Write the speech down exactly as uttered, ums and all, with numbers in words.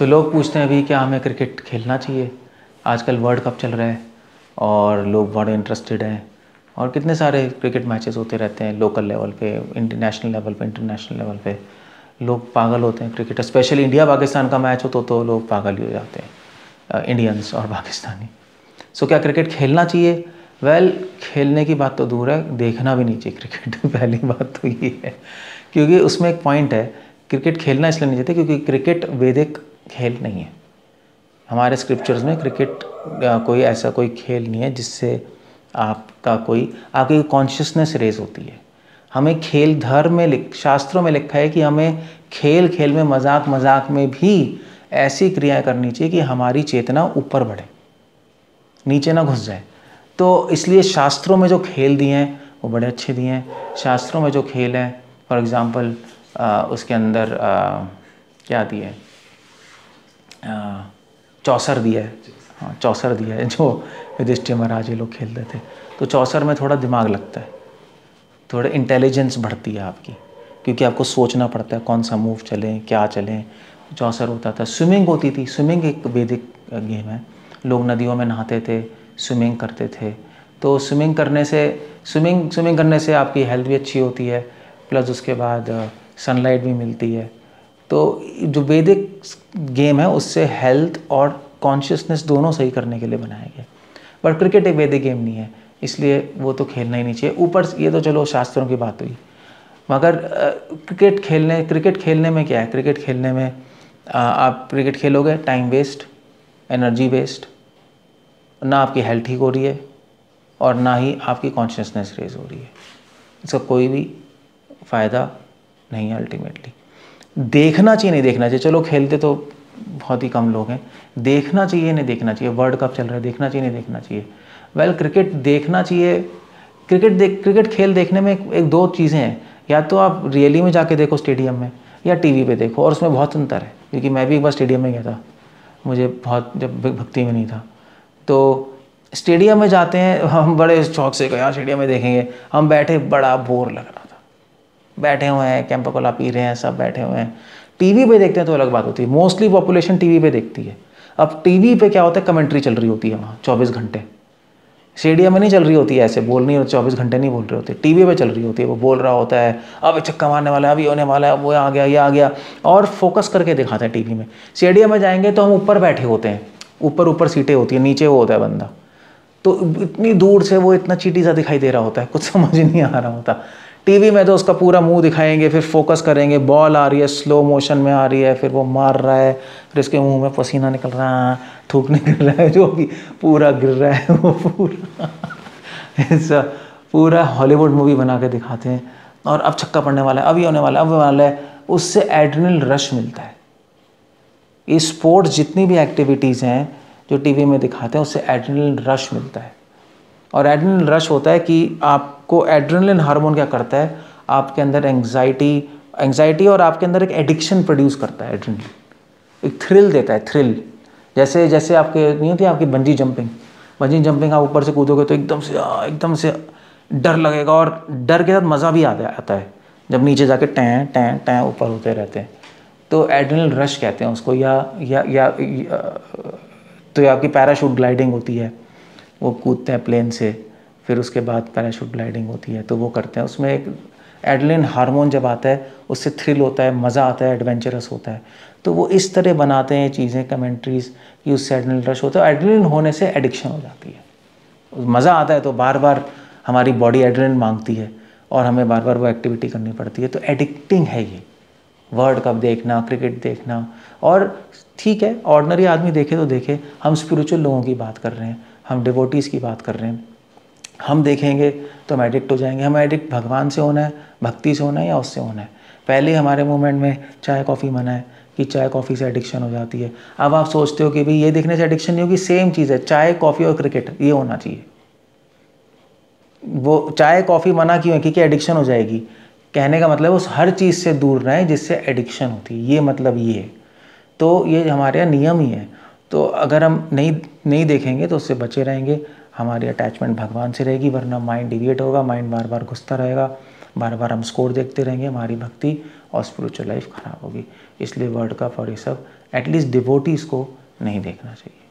सो लोग पूछते हैं अभी क्या हमें क्रिकेट खेलना चाहिए, आजकल वर्ल्ड कप चल रहा है और लोग बड़े इंटरेस्टेड हैं और कितने सारे क्रिकेट मैचेस होते रहते हैं लोकल लेवल पे, इंटरनेशनल लेवल पे, इंटरनेशनल लेवल पे लोग पागल होते हैं क्रिकेट। स्पेशली इंडिया पाकिस्तान का मैच हो तो, तो लोग पागल ही हो जाते हैं, इंडियंस और पाकिस्तानी। सो क्या क्रिकेट खेलना चाहिए? वेल खेलने की बात तो दूर है, देखना भी नहीं चाहिए क्रिकेट पहली बात तो ये है, क्योंकि उसमें एक पॉइंट है, क्रिकेट खेलना इसलिए नहीं चाहते क्योंकि क्रिकेट वैदिक खेल नहीं है। हमारे स्क्रिप्चर्स में क्रिकेट कोई ऐसा कोई खेल नहीं है जिससे आपका कोई आपकी कॉन्शियसनेस रेज होती है। हमें खेल धर्म में लिख शास्त्रों में लिखा है कि हमें खेल खेल में मजाक मजाक में भी ऐसी क्रियाएं करनी चाहिए कि हमारी चेतना ऊपर बढ़े, नीचे ना घुस जाए। तो इसलिए शास्त्रों में जो खेल दिए हैं वो बड़े अच्छे दिए हैं। शास्त्रों में जो खेल हैं फॉर एग्ज़ाम्पल उसके अंदर आ, क्या दिए है, चौसर दिया है, हाँ चौसर दिया है जो युधिष्ठिर महाराज ये लोग खेलते थे। तो चौसर में थोड़ा दिमाग लगता है, थोड़ा इंटेलिजेंस बढ़ती है आपकी, क्योंकि आपको सोचना पड़ता है कौन सा मूव चलें क्या चलें। चौसर होता था, स्विमिंग होती थी। स्विमिंग एक वैदिक गेम है, लोग नदियों में नहाते थे, स्विमिंग करते थे। तो स्विमिंग करने से स्विमिंग स्विमिंग करने से आपकी हेल्थ भी अच्छी होती है, प्लस उसके बाद सनलाइट भी मिलती है। तो जो वैदिक गेम है उससे हेल्थ और कॉन्शियसनेस दोनों सही करने के लिए बनाया गया। बट क्रिकेट एक वैदिक गेम नहीं है, इसलिए वो तो खेलना ही नहीं चाहिए। ऊपर ये तो चलो शास्त्रों की बात हुई, मगर क्रिकेट खेलने क्रिकेट खेलने में क्या है? क्रिकेट खेलने में आप क्रिकेट खेलोगे, टाइम वेस्ट, एनर्जी वेस्ट, ना आपकी हेल्थ ठीक हो रही है और ना ही आपकी कॉन्शियसनेस रेज हो रही है। इसका कोई भी फ़ायदा नहीं है अल्टीमेटली। देखना चाहिए नहीं देखना चाहिए, चलो खेलते तो बहुत ही कम लोग हैं। देखना चाहिए नहीं देखना चाहिए, वर्ल्ड कप चल रहा है देखना चाहिए नहीं देखना चाहिए? वेल क्रिकेट देखना चाहिए। क्रिकेट देख क्रिकेट खेल देखने में एक, एक दो चीज़ें हैं, या तो आप रियली में जाके देखो स्टेडियम में या टीवी पे देखो, और उसमें बहुत अंतर है। क्योंकि मैं भी एक बार स्टेडियम में गया था, मुझे बहुत जब भक्ति में नहीं था, तो स्टेडियम में जाते हैं हम बड़े शौक से, यहाँ स्टेडियम में देखेंगे। हम बैठे, बड़ा बोर लग रहा था, बैठे हुए हैं, कैंपा कोला पी रहे हैं, सब बैठे हुए हैं। टीवी पे देखते हैं तो अलग बात होती है, मोस्टली पॉपुलेशन टीवी पे देखती है। अब टीवी पे क्या होता है, कमेंट्री चल रही होती है वहाँ चौबीस घंटे, स्टेडियम में नहीं चल रही होती है, ऐसे बोल नहीं होती, चौबीस घंटे नहीं बोल रहे होते, टीवी पे चल रही होती है। वो बोल रहा होता है अब चक्का मारने वाला है, अब ये होने वाला है, वो आ गया, ये आ गया, और फोकस करके दिखाता है टीवी में। स्टेडियम में जाएंगे तो हम ऊपर बैठे होते हैं, ऊपर ऊपर सीटें होती है, नीचे वो होता है बंदा, तो इतनी दूर से वो इतना चीटी सा दिखाई दे रहा होता है, कुछ समझ नहीं आ रहा होता। टीवी में तो उसका पूरा मुंह दिखाएंगे, फिर फोकस करेंगे, बॉल आ रही है स्लो मोशन में आ रही है, फिर वो मार रहा है, फिर इसके मुंह में पसीना निकल रहा है, थूक निकल रहा है, जो भी पूरा गिर रहा है वो पूरा ऐसा पूरा हॉलीवुड मूवी बना के दिखाते हैं। और अब छक्का पड़ने वाला है, अब ये होने वाला है, अब वाला है, उससे एड्रेनल रश मिलता है। ये स्पोर्ट्स जितनी भी एक्टिविटीज़ हैं जो टीवी में दिखाते हैं उससे एड्रेनल रश मिलता है। और एड्रेनलिन रश होता है कि आपको एड्रेनलिन हार्मोन क्या करता है, आपके अंदर एंग्जाइटी एंग्जाइटी और आपके अंदर एक एडिक्शन प्रोड्यूस करता है। एड्रेनलिन एक थ्रिल देता है, थ्रिल जैसे जैसे आपके नहीं होती आपकी बंजी जंपिंग बंजी जंपिंग आप ऊपर से कूदोगे तो एकदम से एकदम से डर लगेगा, और डर के साथ मज़ा भी आता आता है जब नीचे जाके टैं टैं टैं ऊपर होते रहते हैं। तो एड्रेनलिन रश कहते हैं उसको, या या या तो आपकी पैराशूट ग्लाइडिंग होती है, वो कूदते हैं प्लेन से, फिर उसके बाद पैराशूट ग्लाइडिंग होती है, तो वो करते हैं। उसमें एक एड्रेनलिन हार्मोन जब आता है उससे थ्रिल होता है, मज़ा आता है, एडवेंचरस होता है। तो वो इस तरह बनाते हैं चीज़ें, कमेंट्रीज, कि उससे एड्रेनलिन रश होता है। एड्रेनलिन होने से एडिक्शन हो जाती है, मज़ा आता है, तो बार बार हमारी बॉडी एड्रेनलिन मांगती है और हमें बार बार वो एक्टिविटी करनी पड़ती है। तो एडिक्टिंग है ये वर्ल्ड कप देखना, क्रिकेट देखना। और ठीक है, ऑर्डिनरी आदमी देखे तो देखे, हम स्पिरिचुअल लोगों की बात कर रहे हैं, हम डिवोटीज़ की बात कर रहे हैं। हम देखेंगे तो हम एडिक्ट हो जाएंगे। हम एडिक्ट भगवान से होना है, भक्ति से होना है, या उससे होना है? पहले हमारे मूवमेंट में चाय कॉफ़ी मना है कि चाय कॉफ़ी से एडिक्शन हो जाती है। अब आप सोचते हो कि भाई ये देखने से एडिक्शन नहीं होगी, सेम चीज़ है, चाय कॉफ़ी और क्रिकेट, ये होना चाहिए। वो चाय कॉफ़ी मना क्यों है? क्योंकि एडिक्शन हो जाएगी। कहने का मतलब उस हर चीज़ से दूर रहें जिससे एडिक्शन होती है, ये मतलब ये है। तो ये हमारे यहाँ नियम ही है। तो अगर हम नहीं नहीं देखेंगे तो उससे बचे रहेंगे, हमारी अटैचमेंट भगवान से रहेगी, वरना माइंड डिविएट होगा, माइंड बार बार घुसता रहेगा, बार बार हम स्कोर देखते रहेंगे, हमारी भक्ति और स्पिरिचुअल लाइफ खराब होगी। इसलिए वर्ल्ड कप और ये सब एटलीस्ट डिवोटीज़ को नहीं देखना चाहिए।